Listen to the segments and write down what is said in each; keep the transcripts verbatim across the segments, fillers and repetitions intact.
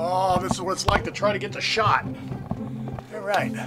Oh, this is what it's like to try to get the shot. All right. I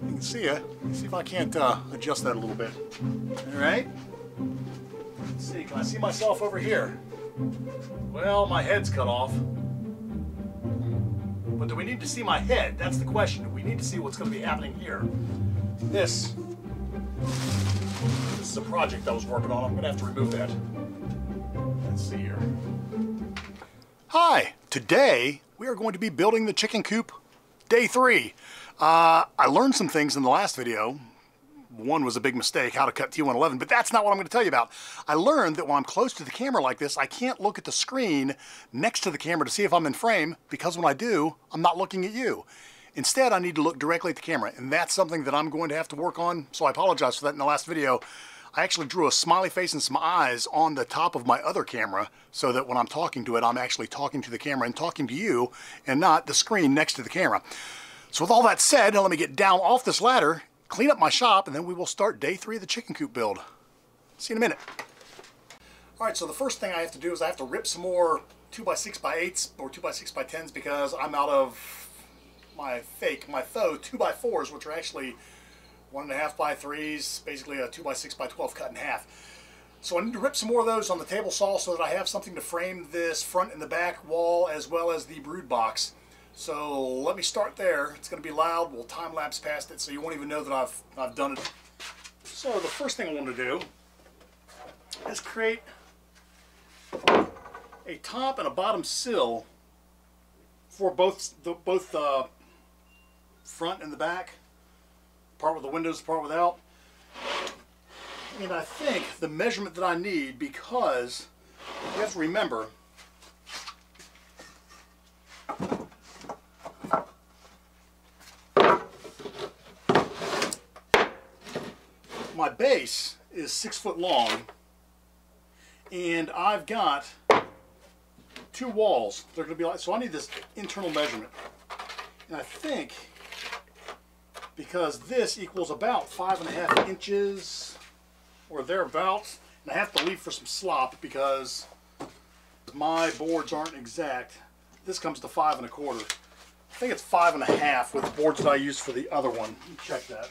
can see you. Let's see if I can't uh, adjust that a little bit. All right. Let's see. Can I see myself over here? Well, my head's cut off. But do we need to see my head? That's the question. We need to see what's going to be happening here. This. This is a project I was working on. I'm going to have to remove that. Let's see here. Hi. Today, we are going to be building the chicken coop day three. Uh, I learned some things in the last video. One was a big mistake, how to cut T one eleven, but that's not what I'm going to tell you about. I learned that when I'm close to the camera like this, I can't look at the screen next to the camera to see if I'm in frame, because when I do, I'm not looking at you. Instead, I need to look directly at the camera, and that's something that I'm going to have to work on, so I apologize for that in the last video. I actually drew a smiley face and some eyes on the top of my other camera so that when I'm talking to it, I'm actually talking to the camera and talking to you and not the screen next to the camera. So with all that said, now let me get down off this ladder, clean up my shop, and then we will start day three of the chicken coop build. See you in a minute. All right, so the first thing I have to do is I have to rip some more two by six by eights or two by six by tens because I'm out of my fake, my faux two by fours, which are actually one and a half by threes, basically a two by six by twelve cut in half. So I need to rip some more of those on the table saw so that I have something to frame this front and the back wall as well as the brood box. So let me start there. It's going to be loud. We'll time lapse past it so you won't even know that I've, I've done it. So the first thing I want to do is create a top and a bottom sill for both the, both the front and the back, part with the windows, part without. And I think the measurement that I need, because you have to remember my base is six foot long, and I've got two walls. They're going to be like, so I need this internal measurement. And I think because this equals about five and a half inches or thereabouts, and I have to leave for some slop because my boards aren't exact. This comes to five and a quarter. I think it's five and a half with the boards that I used for the other one. Let me check that.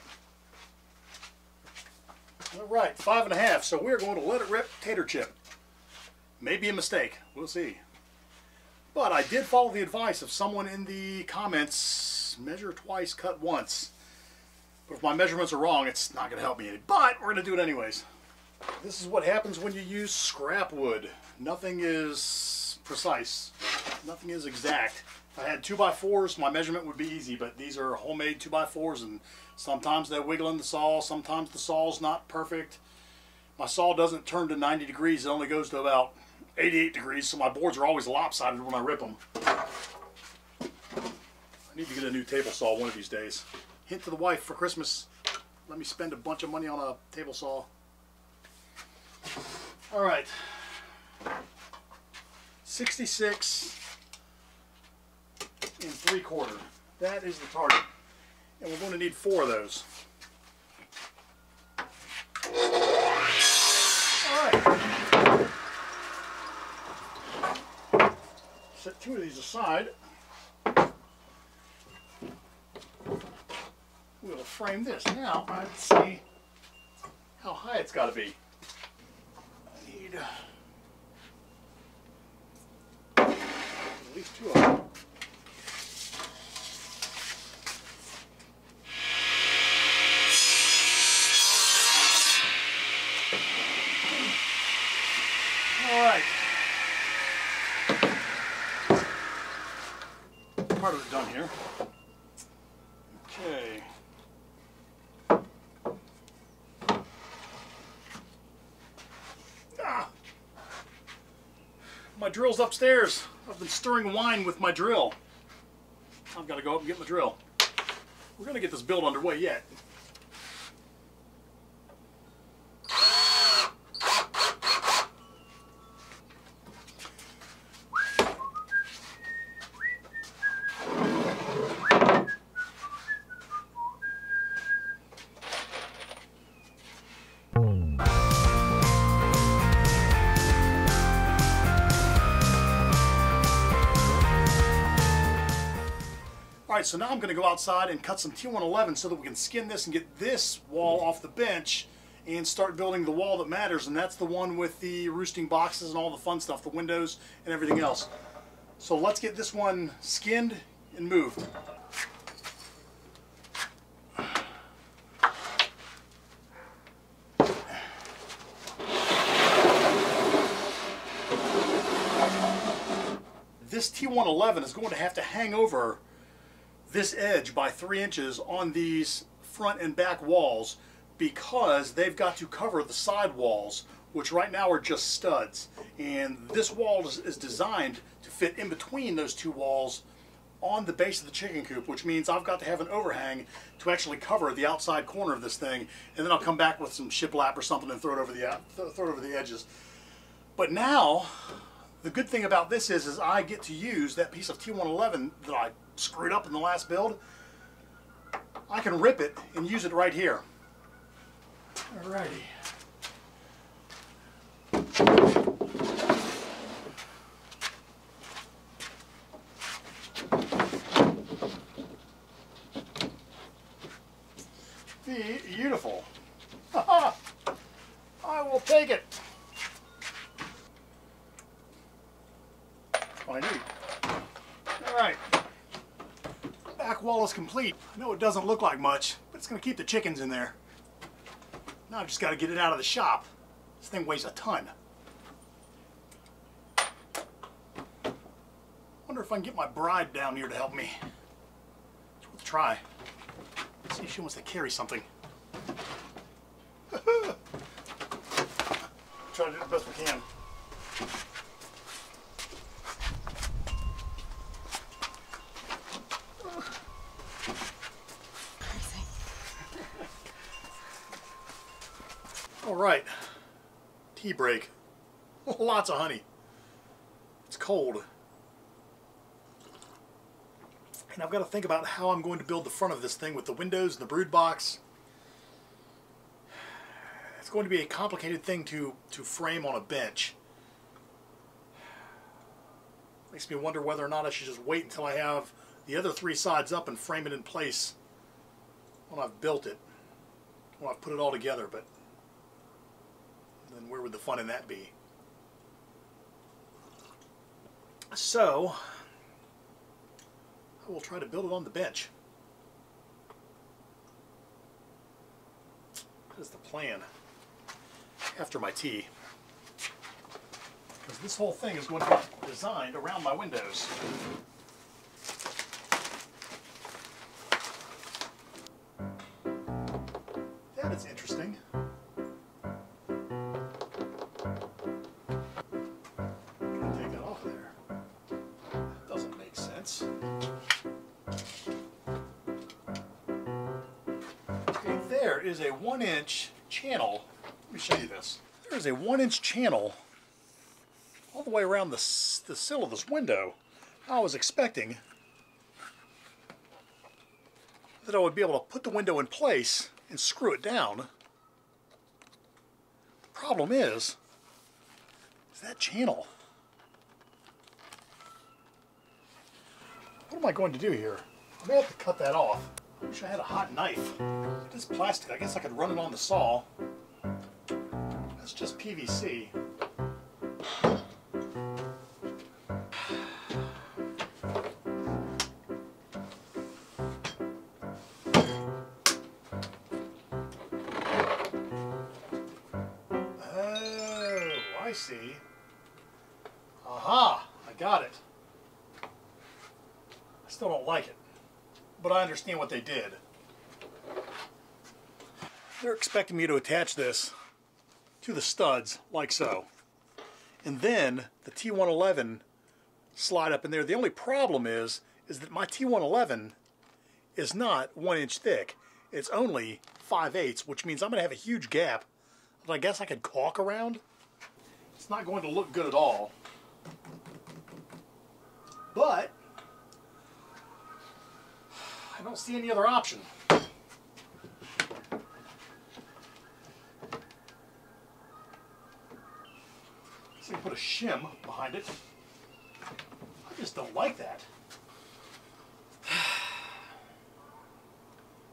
All right, five and a half. So we're going to let it rip tater chip. Maybe a mistake. We'll see. But I did follow the advice of someone in the comments, measure twice, cut once. But if my measurements are wrong, it's not going to help me any. But we're going to do it anyways. This is what happens when you use scrap wood. Nothing is precise. Nothing is exact. If I had two by fours, my measurement would be easy, but these are homemade two by fours, and sometimes they wiggle in the saw, sometimes the saw's not perfect. My saw doesn't turn to ninety degrees, it only goes to about eighty-eight degrees, so my boards are always lopsided when I rip them. I need to get a new table saw one of these days. Hint to the wife for Christmas, let me spend a bunch of money on a table saw. All right, sixty-six and three quarter. That is the target. And we're going to need four of those. Alright. Set two of these aside. We'll frame this. Now let's see how high it's got to be. I need uh, at least two of them. Part of it done here. Okay. Ah. My drill's upstairs. I've been stirring wine with my drill. I've got to go up and get my drill. We're going to get this build underway yet. Alright, so now I'm going to go outside and cut some T one eleven so that we can skin this and get this wall off the bench and start building the wall that matters, and that's the one with the roosting boxes and all the fun stuff, the windows and everything else. So let's get this one skinned and moved. This T one eleven is going to have to hang over this edge by three inches on these front and back walls, because they've got to cover the side walls, which right now are just studs. And this wall is, is designed to fit in between those two walls on the base of the chicken coop, which means I've got to have an overhang to actually cover the outside corner of this thing, and then I'll come back with some shiplap or something and throw it over the, throw it over the edges. But now, the good thing about this is, is I get to use that piece of T one eleven that I screwed up in the last build. I can rip it and use it right here. Alrighty. Beautiful. I will take it. I need. All right, back wall is complete. I know it doesn't look like much, but it's gonna keep the chickens in there. Now I've just gotta get it out of the shop. This thing weighs a ton. Wonder if I can get my bride down here to help me. It's worth a try. Let's see if she wants to carry something. Try to do the best we can. Alright, tea break. Lots of honey. It's cold. And I've got to think about how I'm going to build the front of this thing with the windows and the brood box. It's going to be a complicated thing to, to frame on a bench. Makes me wonder whether or not I should just wait until I have the other three sides up and frame it in place when I've built it, when I've put it all together. But then where would the fun in that be? So I will try to build it on the bench. That is the plan after my tea, because this whole thing is going to be designed around my windows. That is interesting. Is a one inch channel. Let me show you this. There is a one inch channel all the way around the, the sill of this window. I was expecting that I would be able to put the window in place and screw it down. The problem is, is that channel. What am I going to do here? I may have to cut that off. I wish I had a hot knife. This plastic, I guess I could run it on the saw. That's just P V C. Oh, I see. Aha, I got it. I still don't like it, but I understand what they did. They're expecting me to attach this to the studs like so, and then the T one eleven slide up in there. The only problem is is that my T one eleven is not one inch thick. It's only five eighths, which means I'm gonna have a huge gap that I guess I could caulk around. It's not going to look good at all, but I don't see any other option. So you put a shim behind it. I just don't like that.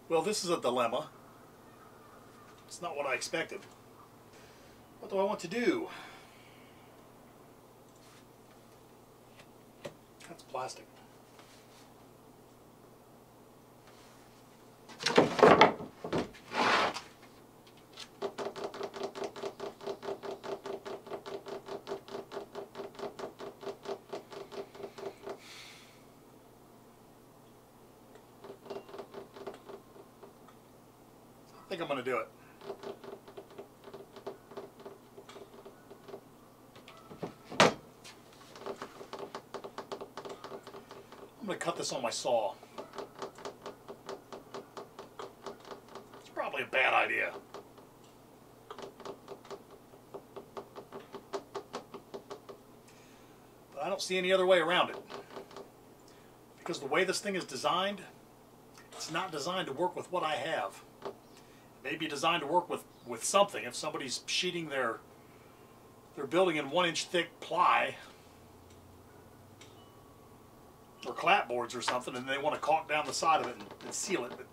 Well, this is a dilemma. It's not what I expected. What do I want to do? That's plastic. I think I'm going to do it. I'm going to cut this on my saw. It's probably a bad idea. But I don't see any other way around it. Because the way this thing is designed, it's not designed to work with what I have. May be designed to work with with something. If somebody's sheeting their their building in one inch thick ply or clapboards or something, and they want to caulk down the side of it and, and seal it, but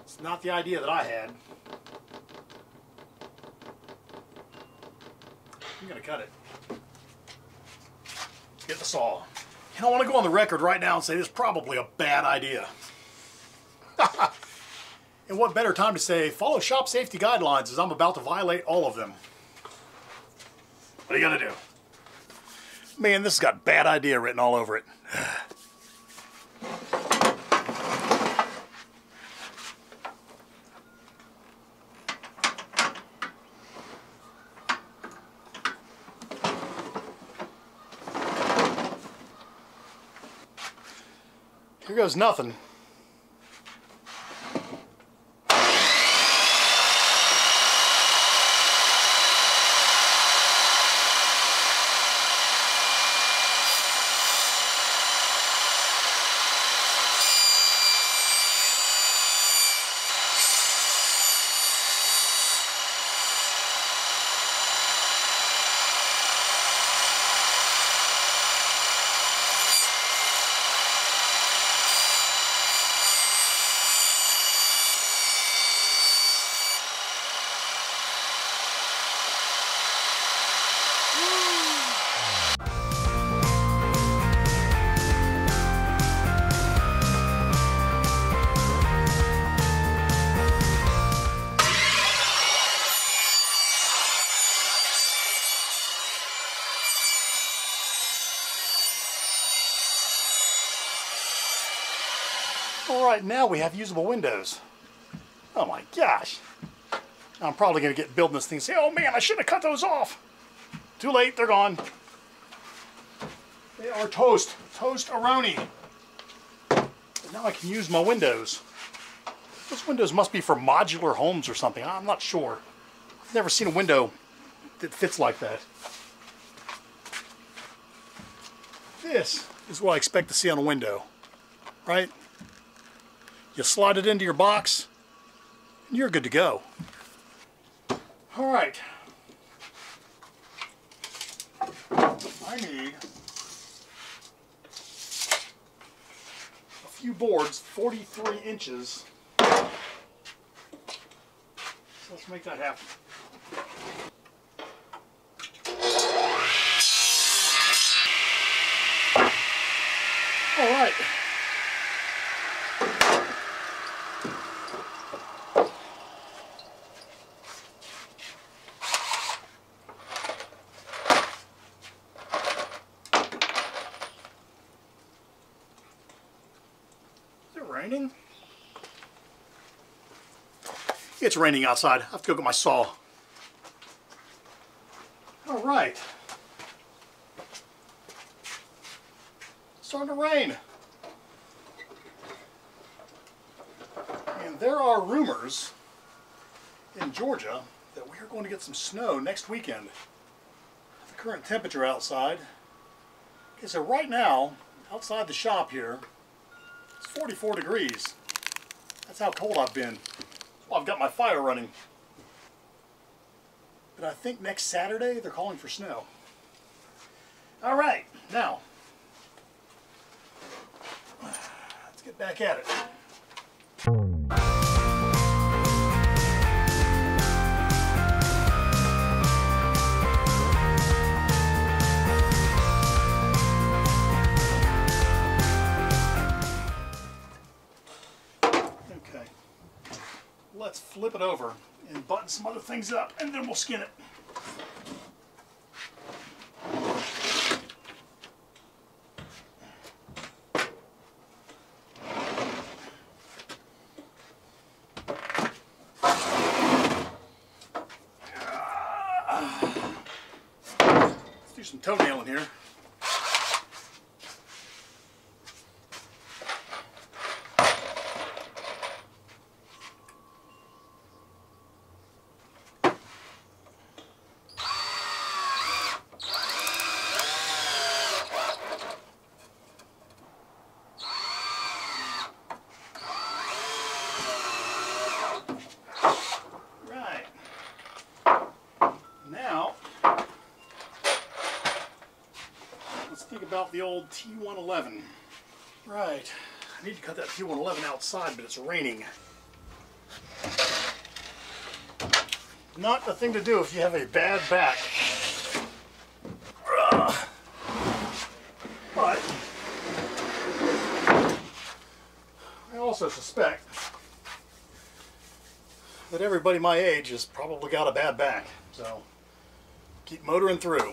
it's not the idea that I had. I'm gonna cut it. Get the saw. And I want to go on the record right now and say this is probably a bad idea. And what better time to say, follow shop safety guidelines, as I'm about to violate all of them. What are you gonna do? Man, this has got bad idea written all over it. Here goes nothing. Alright, now we have usable windows. Oh my gosh. I'm probably going to get building this thing and say, oh man, I should have cut those off. Too late, they're gone. They are toast. Toast-a-roni. But now I can use my windows. Those windows must be for modular homes or something. I'm not sure. I've never seen a window that fits like that. This is what I expect to see on a window, right? You slide it into your box, and you're good to go. All right. I need a few boards, forty-three inches. So let's make that happen. All right. Raining? It's raining outside. I have to go get my saw. All right. It's starting to rain. And there are rumors in Georgia that we are going to get some snow next weekend. The current temperature outside. Okay, so right now, outside the shop here, forty-four degrees. That's how cold I've been. Well, I've got my fire running. But I think next Saturday they're calling for snow. All right, now let's get back at it. flip it over and button some other things up, and then we'll skin it. Let's do some toenail in here. About the old T one eleven. Right, I need to cut that T one eleven outside, but it's raining. Not the thing to do if you have a bad back. But I also suspect that everybody my age has probably got a bad back, so keep motoring through.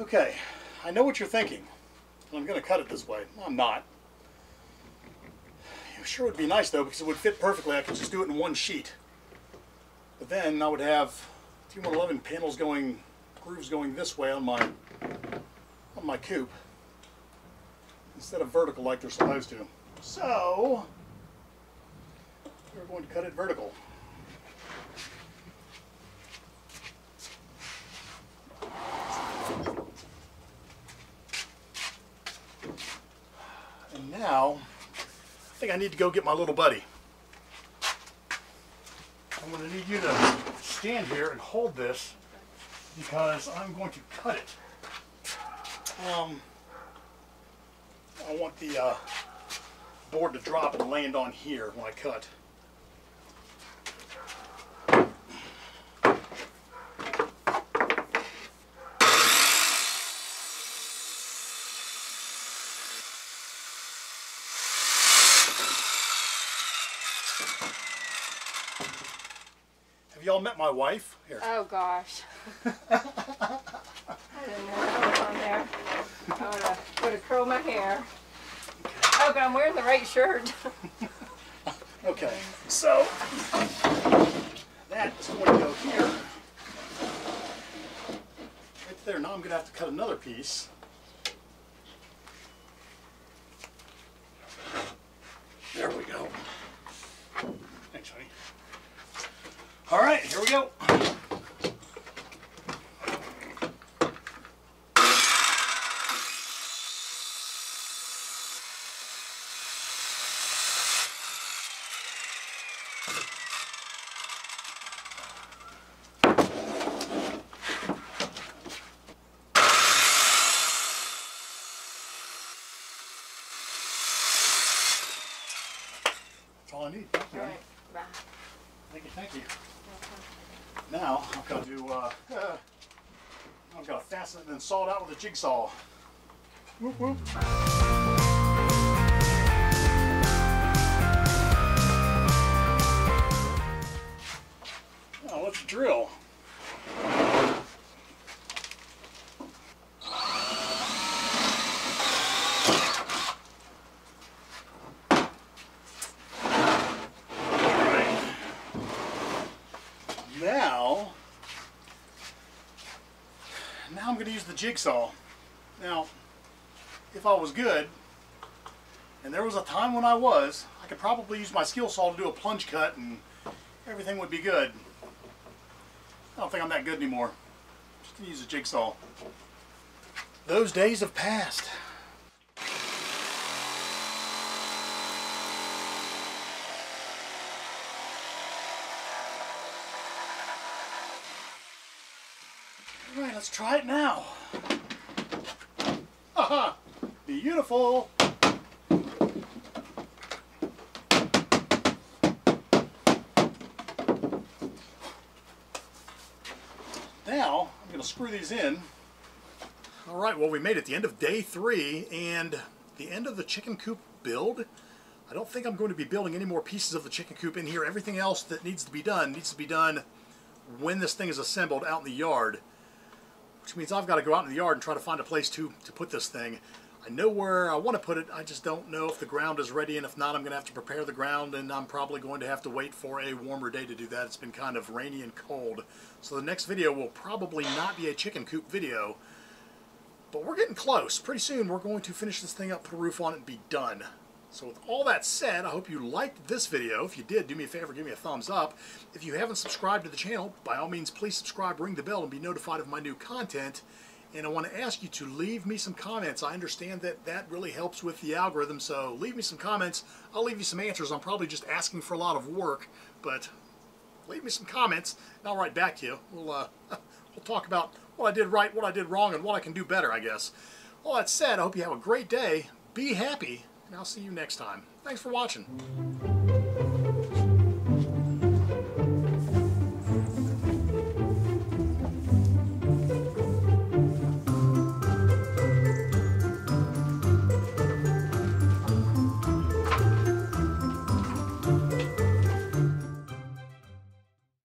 Okay, I know what you're thinking. I'm going to cut it this way. Well, I'm not. It sure would be nice though, because it would fit perfectly. I could just do it in one sheet. But then I would have T one eleven panels going, grooves going this way on my on my coupe instead of vertical like they're supposed to. So we're going to cut it vertical. Now, I think I need to go get my little buddy. I'm going to need you to stand here and hold this because I'm going to cut it. Um, I want the uh, board to drop and land on here when I cut. Y'all met my wife? Here. Oh gosh. I didn't know what was on there. I would have, would have curled my hair. Okay. Oh god, I'm wearing the right shirt. Okay, so that is going to go here. Right there. Now I'm going to have to cut another piece. There we go. Thanks, honey. All right, here we go. That's all I need. All right, bye. Thank you, thank you. Now I've got to uh, uh, I've got to fasten it and saw it out with a jigsaw. Whoop, whoop. Now let's drill. Now I'm going to use the jigsaw. Now, if I was good, and there was a time when I was, I could probably use my skill saw to do a plunge cut and everything would be good. I don't think I'm that good anymore. I'm just going to use a jigsaw. Those days have passed. Alright, let's try it now. Haha! Beautiful! Now, I'm going to screw these in. Alright, well we made it to the end of day three, and the end of the chicken coop build, I don't think I'm going to be building any more pieces of the chicken coop in here. Everything else that needs to be done needs to be done when this thing is assembled out in the yard, which means I've got to go out in the yard and try to find a place to, to put this thing. I know where I want to put it, I just don't know if the ground is ready, and if not, I'm going to have to prepare the ground, and I'm probably going to have to wait for a warmer day to do that. It's been kind of rainy and cold, so the next video will probably not be a chicken coop video, but we're getting close. Pretty soon we're going to finish this thing up, put a roof on it, and be done. So with all that said, I hope you liked this video. If you did, do me a favor, give me a thumbs up. If you haven't subscribed to the channel, by all means, please subscribe, ring the bell, and be notified of my new content. And I want to ask you to leave me some comments. I understand that that really helps with the algorithm, so leave me some comments. I'll leave you some answers. I'm probably just asking for a lot of work, but leave me some comments, and I'll write back to you. We'll, uh, we'll talk about what I did right, what I did wrong, and what I can do better, I guess. All that said, I hope you have a great day. Be happy, and I'll see you next time. Thanks for watching.